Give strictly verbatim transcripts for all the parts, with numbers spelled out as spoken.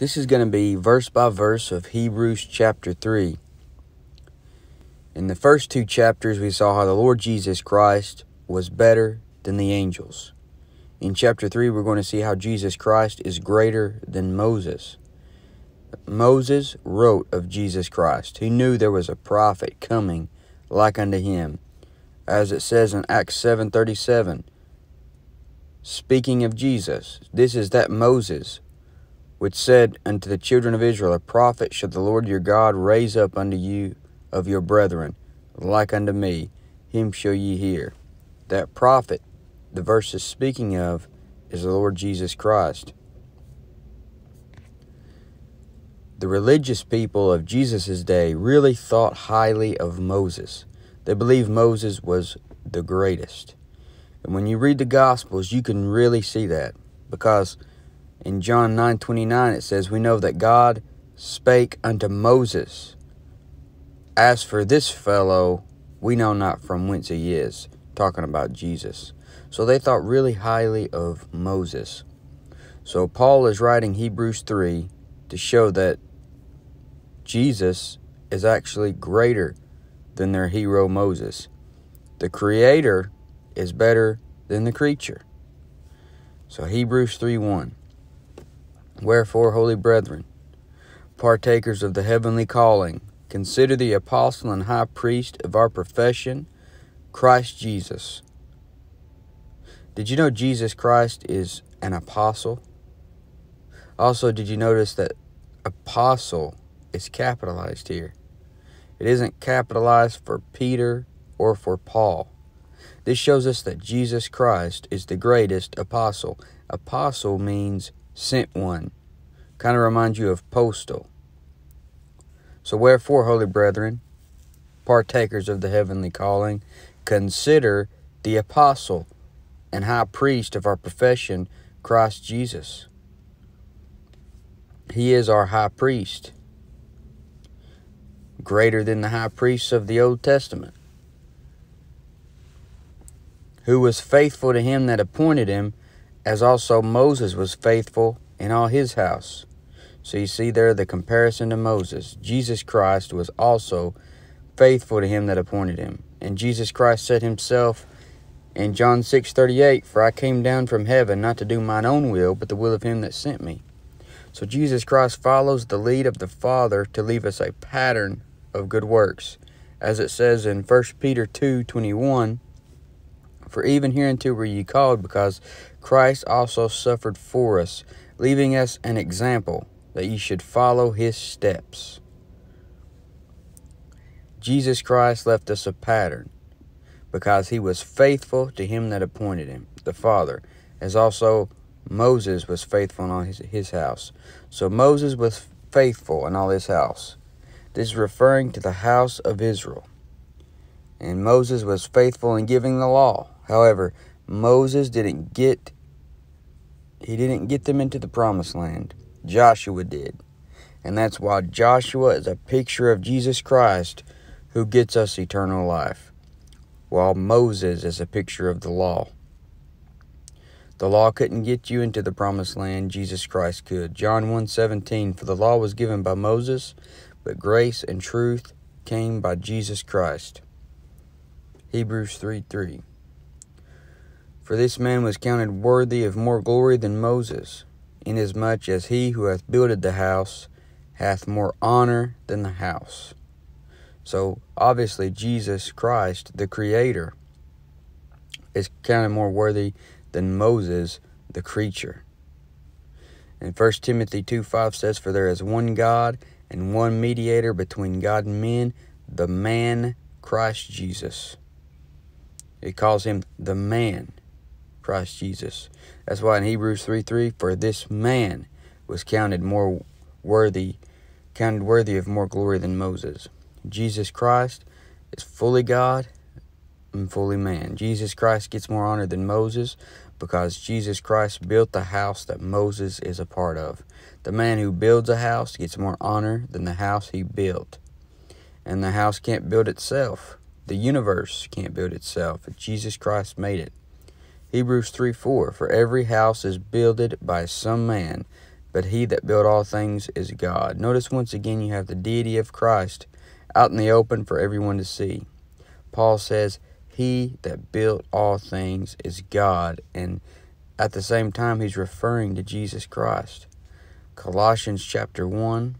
This is going to be verse by verse of Hebrews chapter three. In the first two chapters, we saw how the Lord Jesus Christ was better than the angels. In chapter three, we're going to see how Jesus Christ is greater than Moses. Moses wrote of Jesus Christ. He knew there was a prophet coming like unto him. As it says in Acts seven thirty-seven, speaking of Jesus, this is that Moses which said unto the children of Israel, a prophet shall the Lord your God raise up unto you of your brethren, like unto me, him shall ye hear. That prophet the verse is speaking of is the Lord Jesus Christ. The religious people of Jesus' day really thought highly of Moses. They believed Moses was the greatest. And when you read the Gospels, you can really see that. Because in John nine twenty-nine, it says, we know that God spake unto Moses. As for this fellow, we know not from whence he is. Talking about Jesus. So they thought really highly of Moses. So Paul is writing Hebrews three to show that Jesus is actually greater than their hero Moses. The Creator is better than the creature. So Hebrews three one. Wherefore, holy brethren, partakers of the heavenly calling, consider the apostle and high priest of our profession, Christ Jesus. Did you know Jesus Christ is an apostle? Also, did you notice that apostle is capitalized here? It isn't capitalized for Peter or for Paul. This shows us that Jesus Christ is the greatest apostle. Apostle means sent one. Kind of reminds you of postal. So wherefore, holy brethren, partakers of the heavenly calling, consider the apostle and high priest of our profession, Christ Jesus. He is our high priest, greater than the high priests of the Old Testament, who was faithful to him that appointed him, as also Moses was faithful in all his house. So you see there the comparison to Moses. Jesus Christ was also faithful to him that appointed him. And Jesus Christ said himself in John six thirty-eight, for I came down from heaven not to do mine own will, but the will of him that sent me. So Jesus Christ follows the lead of the Father to leave us a pattern of good works. As it says in First Peter two twenty-one, for even hereunto were ye called, because Christ also suffered for us, leaving us an example that ye should follow his steps. Jesus Christ left us a pattern, because he was faithful to him that appointed him, the Father, as also Moses was faithful in all his, his house. So Moses was faithful in all his house. This is referring to the house of Israel. And Moses was faithful in giving the law. However, Moses didn't get, he didn't get them into the promised land. Joshua did. And that's why Joshua is a picture of Jesus Christ, who gets us eternal life, while Moses is a picture of the law. The law couldn't get you into the promised land. Jesus Christ could. John one seventeen, for the law was given by Moses, but grace and truth came by Jesus Christ. Hebrews three three, for this man was counted worthy of more glory than Moses, inasmuch as he who hath builded the house hath more honor than the house. So obviously Jesus Christ, the Creator, is counted more worthy than Moses, the creature. And First Timothy two five says, for there is one God and one mediator between God and men, the man Christ Jesus. It calls him the man Christ Jesus. That's why in Hebrews three three, for this man was counted more worthy, counted worthy of more glory than Moses. Jesus Christ is fully God and fully man. Jesus Christ gets more honor than Moses, because Jesus Christ built the house that Moses is a part of. The man who builds a house gets more honor than the house he built. And the house can't build itself. The universe can't build itself. Jesus Christ made it. Hebrews three four, for every house is builded by some man, but he that built all things is God. Notice once again you have the deity of Christ out in the open for everyone to see. Paul says, he that built all things is God, and at the same time he's referring to Jesus Christ. Colossians chapter one,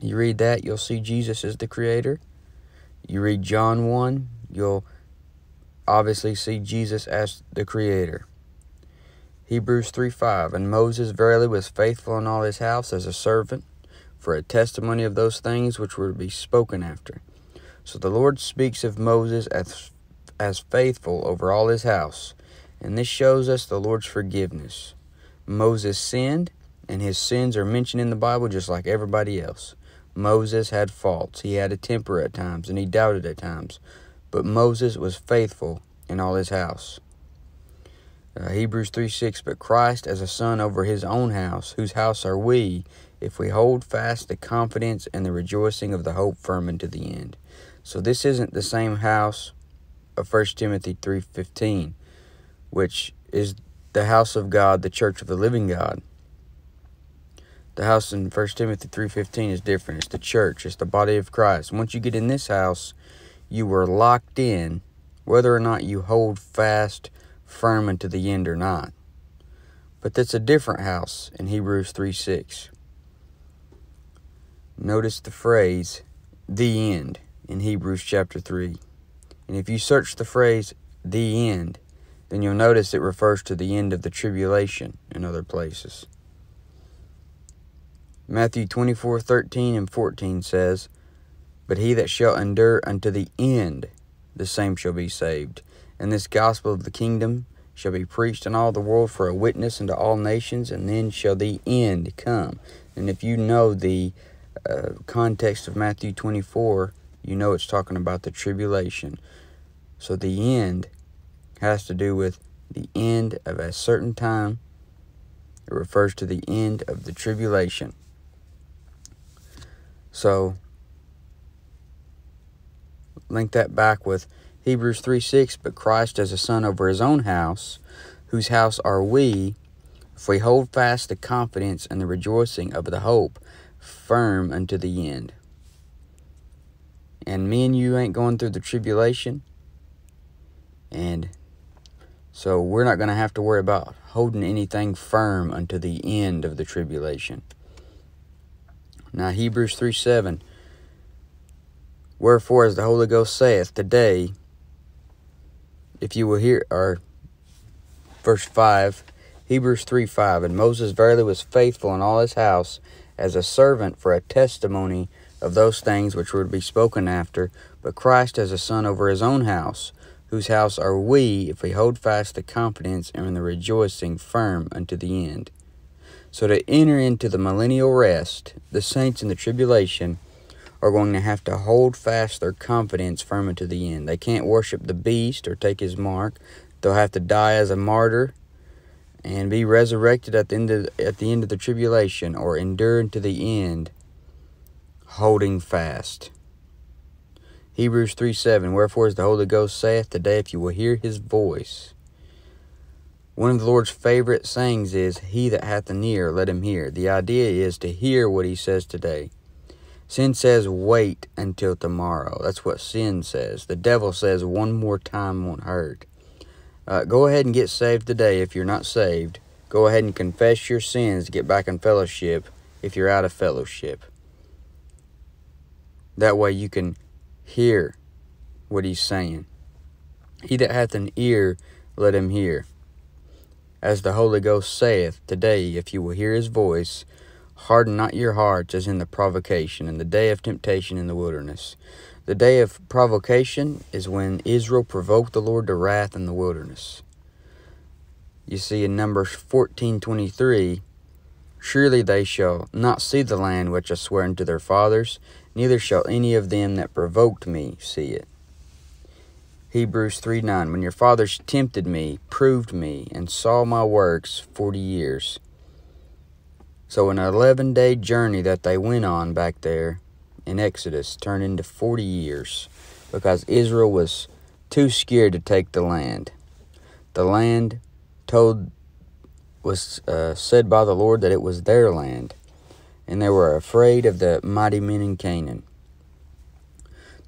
you read that, you'll see Jesus is the creator. You read John one, you'll obviously see Jesus as the creator. Hebrews three five, and Moses verily was faithful in all his house as a servant, for a testimony of those things which were to be spoken after. So the Lord speaks of Moses as, as faithful over all his house, and this shows us the Lord's forgiveness. Moses sinned, and his sins are mentioned in the Bible just like everybody else. Moses had faults. He had a temper at times, and he doubted at times. But Moses was faithful in all his house. Uh, Hebrews three six, but Christ as a son over his own house, whose house are we, if we hold fast the confidence and the rejoicing of the hope firm unto the end. So this isn't the same house of First Timothy three fifteen, which is the house of God, the church of the living God. The house in First Timothy three fifteen is different. It's the church. It's the body of Christ. Once you get in this house, you were locked in, whether or not you hold fast firm unto the end or not. But that's a different house in Hebrews three six. Notice the phrase, the end, in Hebrews chapter three. And if you search the phrase, the end, then you'll notice it refers to the end of the tribulation in other places. Matthew twenty-four thirteen and fourteen says, but he that shall endure unto the end, the same shall be saved. And this gospel of the kingdom shall be preached in all the world for a witness unto all nations, and then shall the end come. And if you know the uh, context of Matthew twenty-four, you know it's talking about the tribulation. So the end has to do with the end of a certain time. It refers to the end of the tribulation. So, link that back with Hebrews three six, but Christ as a son over his own house, whose house are we, if we hold fast the confidence and the rejoicing of the hope firm unto the end. And me and you ain't going through the tribulation, and so we're not going to have to worry about holding anything firm unto the end of the tribulation. Now Hebrews three seven. Wherefore as the Holy Ghost saith, today, if you will hear, or verse five, Hebrews three five, and Moses verily was faithful in all his house as a servant for a testimony of those things which were to be spoken after, but Christ as a son over his own house, whose house are we, if we hold fast the confidence and the rejoicing firm unto the end. So to enter into the millennial rest, the saints in the tribulation are going to have to hold fast their confidence firm unto the end. They can't worship the beast or take his mark. They'll have to die as a martyr and be resurrected at the end of, at the end of the tribulation, or endure unto the end, holding fast. Hebrews three seven, wherefore as the Holy Ghost saith, today if you will hear his voice. One of the Lord's favorite sayings is, he that hath an ear, let him hear. The idea is to hear what he says today. Sin says, wait until tomorrow. That's what sin says. The devil says, one more time won't hurt. Uh, go ahead and get saved today if you're not saved. Go ahead and confess your sins to get back in fellowship if you're out of fellowship. That way you can hear what he's saying. He that hath an ear, let him hear. As the Holy Ghost saith, today, if you will hear his voice, harden not your hearts as in the provocation, in the day of temptation in the wilderness. The day of provocation is when Israel provoked the Lord to wrath in the wilderness. You see in Numbers fourteen twenty-three, surely they shall not see the land which I sware unto their fathers, neither shall any of them that provoked me see it. Hebrews three nine, when your fathers tempted me, proved me, and saw my works forty years. So an eleven-day journey that they went on back there in Exodus turned into forty years, because Israel was too scared to take the land. The land told was uh, said by the Lord that it was their land, and they were afraid of the mighty men in Canaan.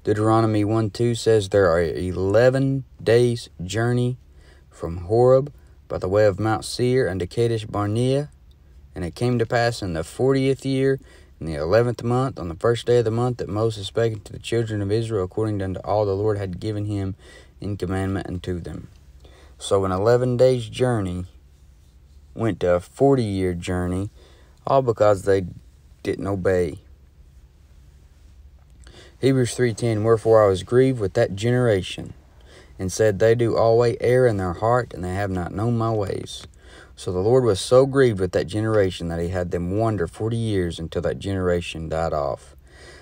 Deuteronomy one two says there are eleven days' journey from Horeb by the way of Mount Seir unto Kadesh Barnea. And it came to pass in the fortieth year, in the eleventh month, on the first day of the month, that Moses spake unto the children of Israel according unto all the Lord had given him in commandment unto them. So an eleven days' journey went to a forty-year journey, all because they didn't obey. Hebrews three ten, wherefore I was grieved with that generation, and said, they do always err in their heart, and they have not known my ways. So the Lord was so grieved with that generation that he had them wander forty years until that generation died off.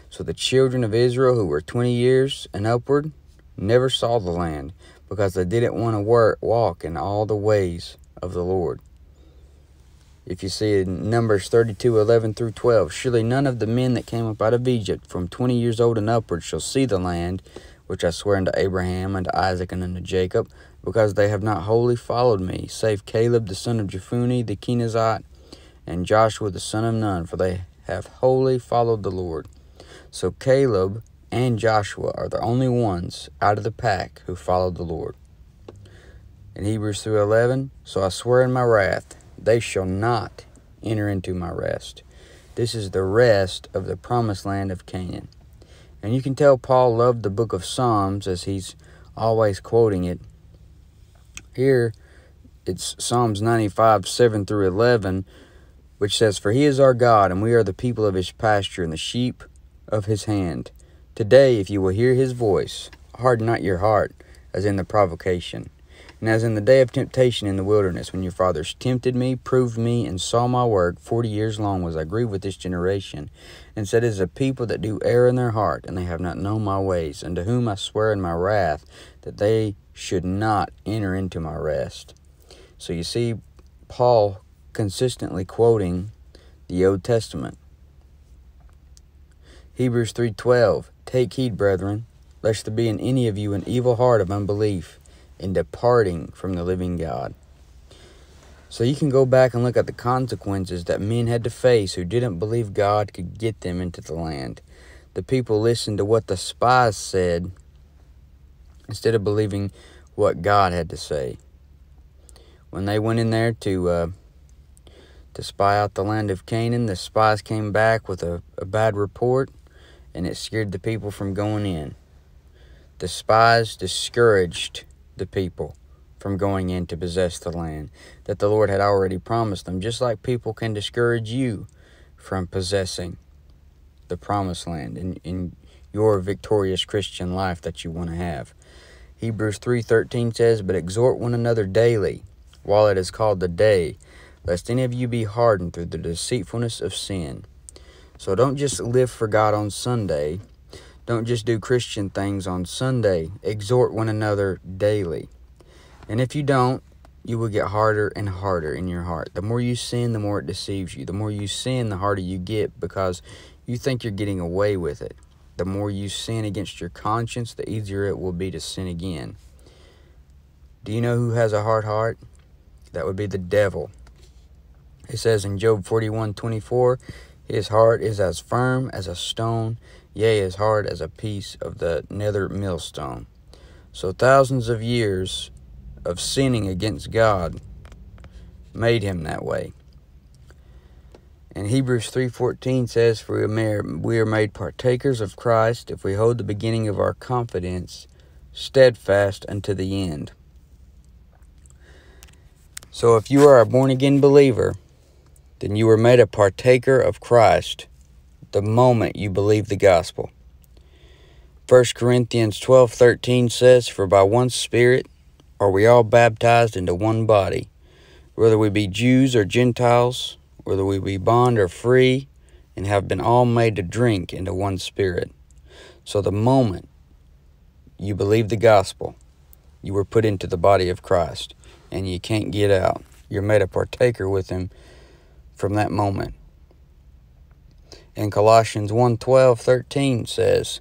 So the children of Israel, who were twenty years and upward, never saw the land, because they didn't want to work, walk in all the ways of the Lord. If you see in Numbers thirty-two, eleven through twelve, surely none of the men that came up out of Egypt from twenty years old and upward shall see the land, which I swear unto Abraham, unto Isaac, and unto Jacob, because they have not wholly followed me, save Caleb the son of Jephunneh the Kenizzite, and Joshua the son of Nun, for they have wholly followed the Lord. So Caleb and Joshua are the only ones out of the pack who followed the Lord. In Hebrews three eleven, so I swear in my wrath, they shall not enter into my rest. This is the rest of the promised land of Canaan. And you can tell Paul loved the book of Psalms, as he's always quoting it. Here, it's Psalms ninety-five, seven through eleven, which says, for he is our God, and we are the people of his pasture, and the sheep of his hand. Today, if you will hear his voice, harden not your heart, as in the provocation, and as in the day of temptation in the wilderness, when your fathers tempted me, proved me, and saw my work, forty years long was I grieved with this generation, and said, it is a people that do err in their heart, and they have not known my ways, and to whom I swear in my wrath, that they should not enter into my rest. So you see Paul consistently quoting the Old Testament. Hebrews three twelve, take heed, brethren, lest there be in any of you an evil heart of unbelief, in departing from the living God. So you can go back and look at the consequences that men had to face who didn't believe God could get them into the land. The people listened to what the spies said instead of believing what God had to say. When they went in there to uh, to spy out the land of Canaan, the spies came back with a, a bad report, and it scared the people from going in. The spies discouraged the people from going in to possess the land that the Lord had already promised them, just like people can discourage you from possessing the promised land in, in your victorious Christian life that you want to have. Hebrews three thirteen says, but exhort one another daily, while it is called the day, lest any of you be hardened through the deceitfulness of sin. So don't just live for God on Sunday. Don't just do Christian things on Sunday. Exhort one another daily. And if you don't, you will get harder and harder in your heart. The more you sin, the more it deceives you. The more you sin, the harder you get, because you think you're getting away with it. The more you sin against your conscience, the easier it will be to sin again. Do you know who has a hard heart? That would be the devil. It says in Job forty-one twenty-four, his heart is as firm as a stone, yea, as hard as a piece of the nether millstone. So thousands of years of sinning against God made him that way. And Hebrews three fourteen says, for we are made partakers of Christ if we hold the beginning of our confidence steadfast unto the end. So if you are a born-again believer, then you were made a partaker of Christ the moment you believe the gospel. First Corinthians twelve thirteen says, for by one Spirit are we all baptized into one body, whether we be Jews or Gentiles, whether we be bond or free, and have been all made to drink into one Spirit. So the moment you believe the gospel, you were put into the body of Christ, and you can't get out. You're made a partaker with him from that moment. And Colossians one, twelve, thirteen says,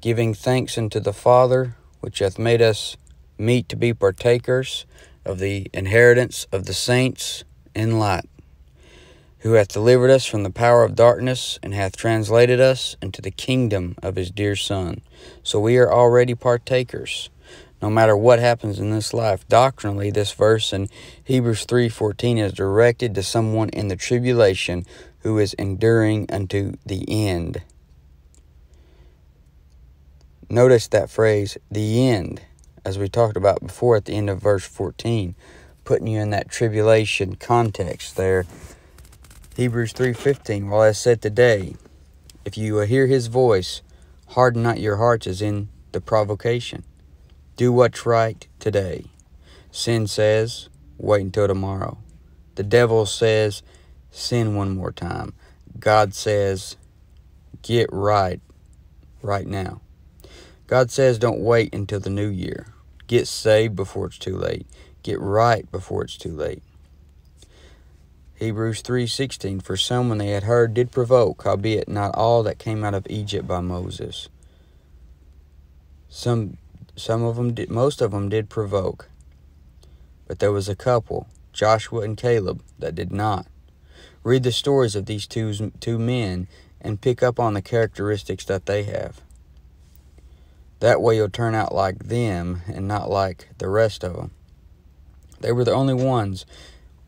giving thanks unto the Father, which hath made us meet to be partakers of the inheritance of the saints in light, who hath delivered us from the power of darkness, and hath translated us into the kingdom of his dear Son. So we are already partakers, no matter what happens in this life. Doctrinally, this verse in Hebrews three fourteen is directed to someone in the tribulation who is enduring unto the end. Notice that phrase, the end, as we talked about before at the end of verse fourteen, putting you in that tribulation context there. Hebrews three fifteen, well, as said today, if you will hear his voice, harden not your hearts as in the provocation. Do what's right today. Sin says, wait until tomorrow. The devil says, sin one more time. God says, get right, right now. God says, don't wait until the new year. Get saved before it's too late. Get right before it's too late. Hebrews three sixteen, for some when they had heard did provoke, howbeit not all that came out of Egypt by Moses. Some, some of them, did, most of them did provoke, but there was a couple, Joshua and Caleb, that did not. Read the stories of these two, two men and pick up on the characteristics that they have. That way you'll turn out like them and not like the rest of them. They were the only ones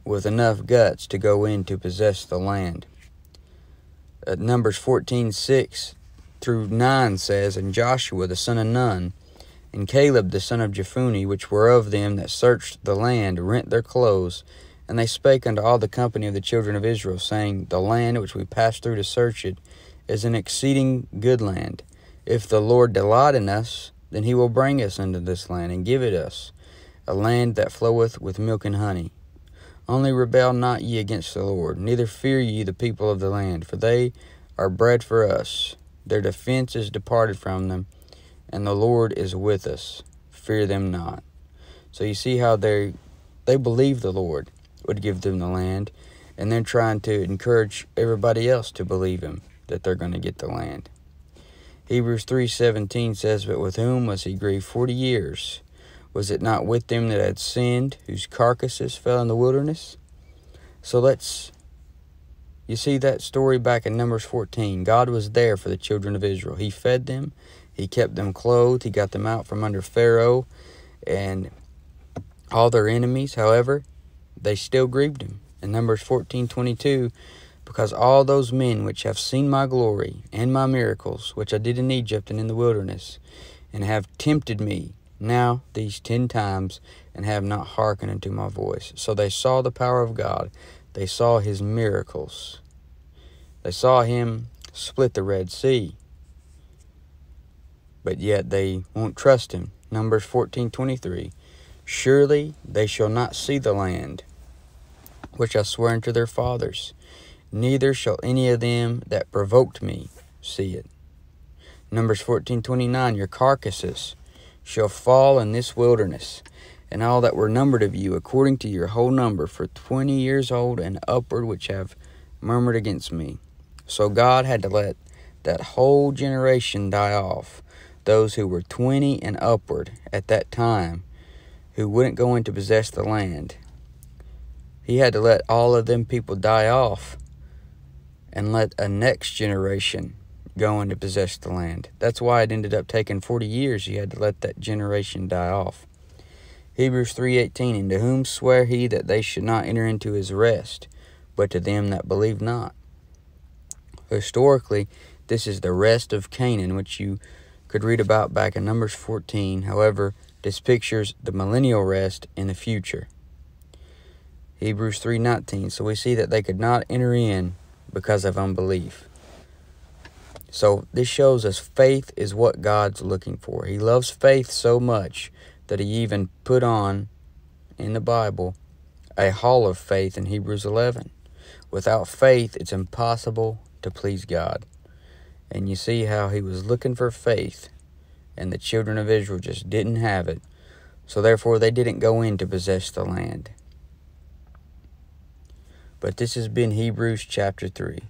with enough guts to go in to possess the land. Uh, Numbers fourteen six through nine says, and Joshua the son of Nun, and Caleb the son of Jephunneh, which were of them that searched the land, rent their clothes, and they spake unto all the company of the children of Israel, saying, the land which we passed through to search it is an exceeding good land. If the Lord delight in us, then he will bring us unto this land, and give it us, a land that floweth with milk and honey. Only rebel not ye against the Lord, neither fear ye the people of the land, for they are bread for us. Their defense is departed from them, and the Lord is with us. Fear them not. So you see how they they believe the Lord would give them the land, and they're trying to encourage everybody else to believe him, that they're going to get the land. Hebrews three seventeen says, but with whom was he grieved forty years? Was it not with them that had sinned, whose carcasses fell in the wilderness? So let's, you see that story back in Numbers fourteen. God was there for the children of Israel. He fed them. He kept them clothed. He got them out from under Pharaoh and all their enemies. However, they still grieved him. In Numbers fourteen twenty-two, because all those men which have seen my glory and my miracles, which I did in Egypt and in the wilderness, and have tempted me now these ten times, and have not hearkened unto my voice. So they saw the power of God. They saw his miracles. They saw him split the Red Sea. But yet they won't trust him. Numbers fourteen twenty-three, surely they shall not see the land which I sware unto their fathers, neither shall any of them that provoked me see it. Numbers fourteen twenty-nine, your carcasses shall fall in this wilderness, and all that were numbered of you according to your whole number, for twenty years old and upward, which have murmured against me. So God had to let that whole generation die off, those who were twenty and upward at that time, who wouldn't go in to possess the land. He had to let all of them people die off, and let a next generation go in to possess the land. That's why it ended up taking forty years. You had to let that generation die off. Hebrews three eighteen, and to whom sware he that they should not enter into his rest, but to them that believe not. Historically, this is the rest of Canaan, which you could read about back in Numbers fourteen. However, this pictures the millennial rest in the future. Hebrews three nineteen, so we see that they could not enter in because of unbelief. So this shows us faith is what God's looking for. He loves faith so much that he even put on, in the Bible, a hall of faith in Hebrews eleven. Without faith, it's impossible to please God. And you see how he was looking for faith, and the children of Israel just didn't have it. So therefore, they didn't go in to possess the land. But this has been Hebrews chapter three.